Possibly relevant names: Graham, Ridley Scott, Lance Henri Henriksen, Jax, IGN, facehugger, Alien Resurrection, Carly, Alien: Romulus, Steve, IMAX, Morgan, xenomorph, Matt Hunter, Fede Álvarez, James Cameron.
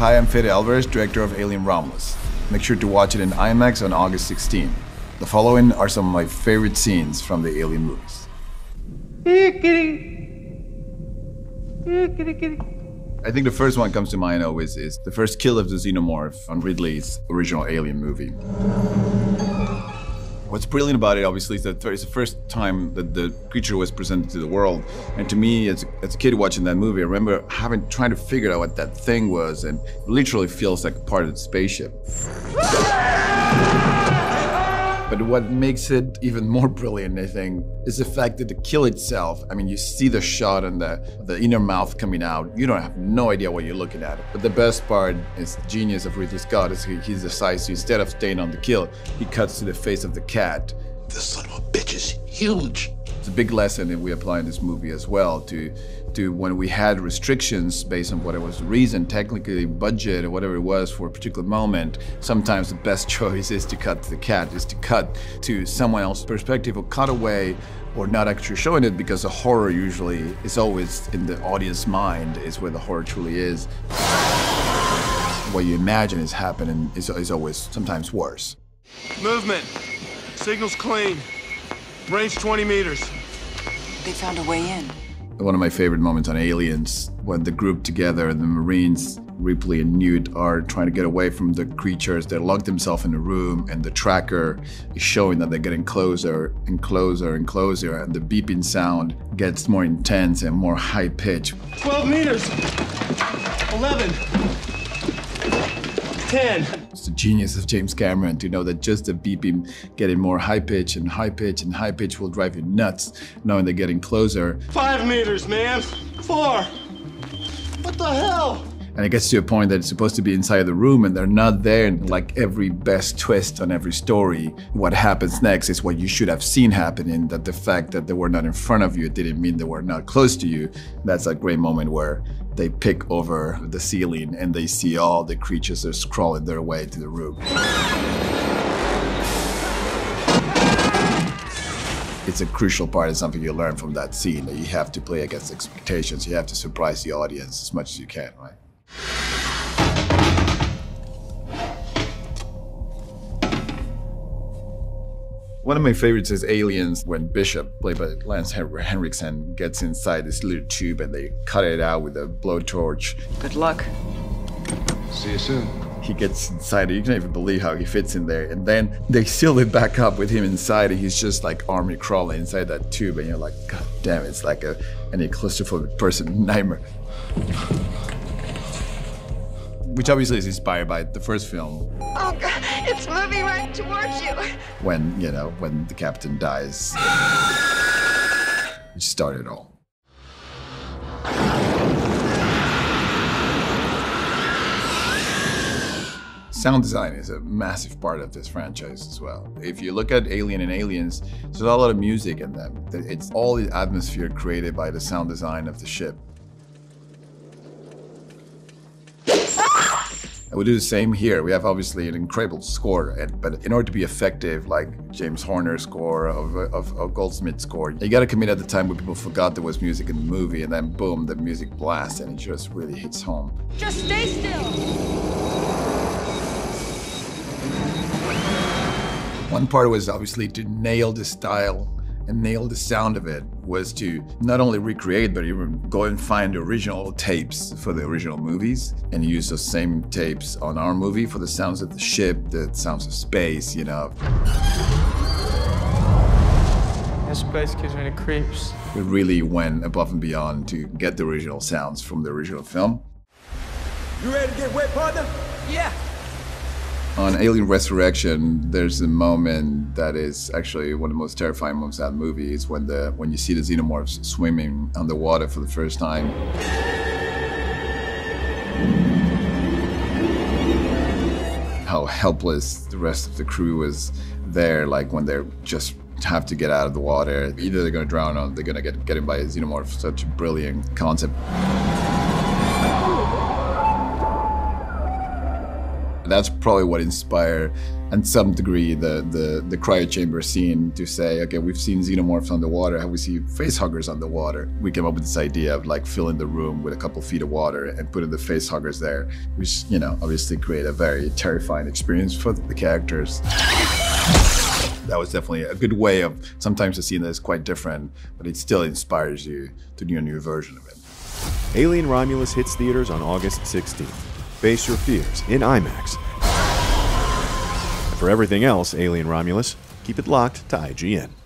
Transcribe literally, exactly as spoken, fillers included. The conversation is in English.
Hi, I'm Fede Álvarez, director of Alien Romulus. Make sure to watch it in IMAX on August sixteenth. The following are some of my favorite scenes from the Alien movies. I think the first one comes to mind always is the first kill of the xenomorph on Ridley's original Alien movie. What's brilliant about it, obviously, is that it's the first time that the creature was presented to the world. And to me, as, as a kid watching that movie, I remember having trying to figure out what that thing was, and it literally feels like a part of the spaceship. But what makes it even more brilliant, I think, is the fact that the kill itself, I mean, you see the shot and the, the inner mouth coming out. You don't have no idea what you're looking at. But the best part is the genius of Ridley Scott is he, he decides to, instead of staying on the kill, he cuts to the face of the cat. This son of a bitch is huge. It's a big lesson that we apply in this movie as well to, to when we had restrictions based on whatever was the reason, technically budget or whatever it was for a particular moment, sometimes the best choice is to cut to the cat, is to cut to someone else's perspective or cut away or not actually showing it, because the horror usually is always in the audience mind is where the horror truly is. What you imagine is happening is, is always sometimes worse. Movement, signals clean. Range twenty meters. They found a way in. One of my favorite moments on Aliens, when the group together, the Marines, Ripley and Newt, are trying to get away from the creatures. They lock themselves in a room, and the tracker is showing that they're getting closer and closer and closer, and the beeping sound gets more intense and more high pitch. twelve meters. eleven. ten. It's the genius of James Cameron to know that just the beeping, getting more high pitch and high pitch and high pitch will drive you nuts, knowing they're getting closer. Five meters, man. Four. What the hell? And it gets to a point that it's supposed to be inside the room and they're not there. And like every best twist on every story, what happens next is what you should have seen happening, that the fact that they were not in front of you didn't mean they were not close to you. That's a great moment where they pick over the ceiling and they see all the creatures are crawling their way to the room. It's a crucial part of something you learn from that scene, that you have to play against expectations. You have to surprise the audience as much as you can, right? One of my favorites is Aliens, when Bishop, played by Lance Henri Henriksen, gets inside this little tube and they cut it out with a blowtorch. Good luck. See you soon. He gets inside it. You can't even believe how he fits in there. And then they seal it back up with him inside. And he's just like army crawling inside that tube. And you're like, God damn, it's like a, any claustrophobic person nightmare. Which obviously is inspired by the first film. Oh God, it's moving right towards you. When, you know, when the captain dies, which started it all. Sound design is a massive part of this franchise as well. If you look at Alien and Aliens, there's a lot of music in them. It's all the atmosphere created by the sound design of the ship. And we do the same here. We have obviously an incredible score, and, but in order to be effective, like James Horner's score, of, of, of Goldsmith's score, you gotta commit at the time when people forgot there was music in the movie, and then boom, the music blasts, and it just really hits home. Just stay still. One part was obviously to nail the style and nail the sound of it, was to not only recreate, but even go and find the original tapes for the original movies and use those same tapes on our movie for the sounds of the ship, the sounds of space, you know. This place gives me the creeps. We really went above and beyond to get the original sounds from the original film. You ready to get wet, partner? Yeah. On Alien Resurrection, there's a moment that is actually one of the most terrifying moments of that movie, is when, the, when you see the xenomorphs swimming underwater for the first time. How helpless the rest of the crew is there, like when they're just have to get out of the water. Either they're gonna drown or they're gonna get, get in by a xenomorph. Such a brilliant concept. That's probably what inspired, and some degree, the, the, the cryo chamber scene to say, okay, we've seen xenomorphs on the water, have we seen facehuggers on the water? We came up with this idea of like filling the room with a couple feet of water and putting the facehuggers there, which, you know, obviously create a very terrifying experience for the characters. That was definitely a good way of, sometimes a scene that is quite different, but it still inspires you to do a new version of it. Alien Romulus hits theaters on August sixteenth. Face your fears in IMAX. And for everything else Alien Romulus, keep it locked to I G N.